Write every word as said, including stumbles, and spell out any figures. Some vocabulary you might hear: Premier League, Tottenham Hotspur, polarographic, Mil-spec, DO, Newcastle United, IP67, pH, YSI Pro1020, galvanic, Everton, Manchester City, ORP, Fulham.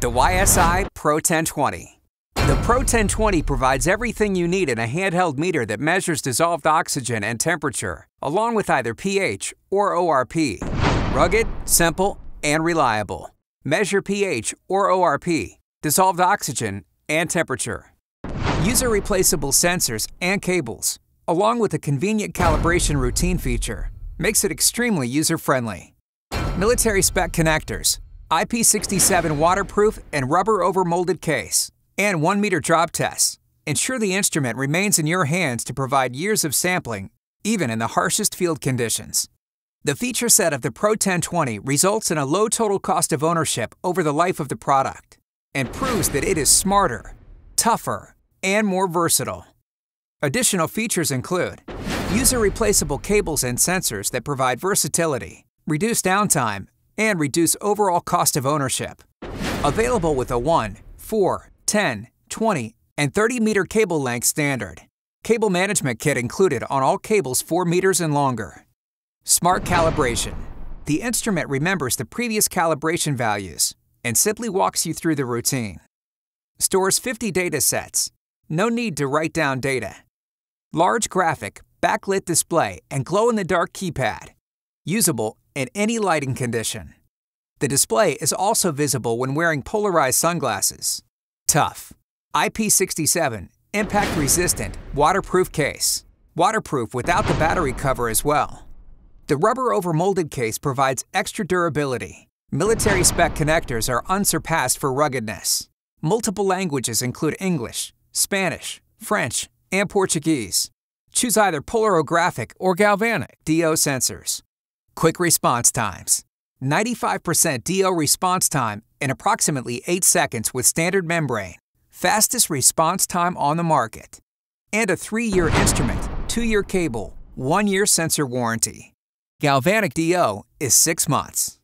The Y S I Pro ten twenty. The Pro ten twenty provides everything you need in a handheld meter that measures dissolved oxygen and temperature, along with either pH or O R P. Rugged, simple, and reliable. Measure pH or O R P, dissolved oxygen, and temperature. User-replaceable sensors and cables, along with a convenient calibration routine feature, makes it extremely user-friendly. Military-spec connectors, I P sixty-seven waterproof and rubber overmolded case, and one meter drop tests ensure the instrument remains in your hands to provide years of sampling, even in the harshest field conditions. The feature set of the Pro ten twenty results in a low total cost of ownership over the life of the product and proves that it is smarter, tougher, and more versatile. Additional features include user-replaceable cables and sensors that provide versatility, reduce downtime, and reduce overall cost of ownership. Available with a one, four, ten, twenty, and thirty meter cable length standard. Cable management kit included on all cables four meters and longer. Smart calibration. The instrument remembers the previous calibration values and simply walks you through the routine. Stores fifty data sets. No need to write down data. Large graphic, backlit display, and glow-in-the-dark keypad. Usable in any lighting condition. The display is also visible when wearing polarized sunglasses. Tough. I P sixty-seven, impact-resistant, waterproof case. Waterproof without the battery cover as well. The rubber overmolded case provides extra durability. Military-spec connectors are unsurpassed for ruggedness. Multiple languages include English, Spanish, French, and Portuguese. Choose either polarographic or galvanic D O sensors. Quick response times. ninety-five percent D O response time in approximately eight seconds with standard membrane. Fastest response time on the market. And a three year instrument, two year cable, one year sensor warranty. Galvanic D O is six months.